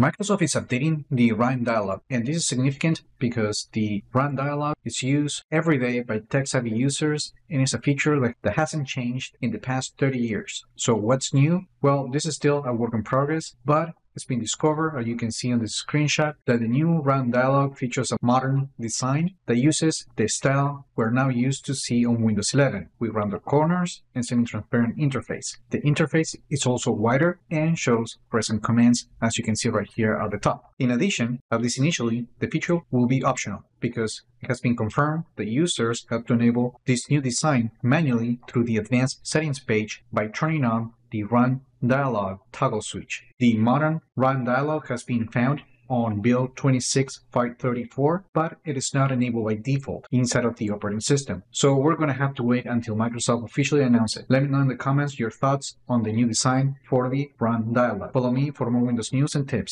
Microsoft is updating the RAM dialog, and this is significant because the RAM dialog is used every day by tech-savvy users, and it's a feature that hasn't changed in the past 30 years. So what's new? Well, this is still a work in progress, but it's been discovered, as you can see on the screenshot, that the new RAM dialog features a modern design that uses the style we're now used to see on Windows 11, with rounded corners and semi-transparent interface. The interface is also wider and shows present commands, as you can see right here at the top. In addition, at least initially, the feature will be optional, because it has been confirmed that users have to enable this new design manually through the Advanced Settings page by turning on the RAM dialog toggle switch. The modern RAM dialog has been found on build 26534, but it is not enabled by default inside of the operating system. So we're going to have to wait until Microsoft officially announces it. Let me know in the comments your thoughts on the new design for the RAM dialog. Follow me for more Windows news and tips.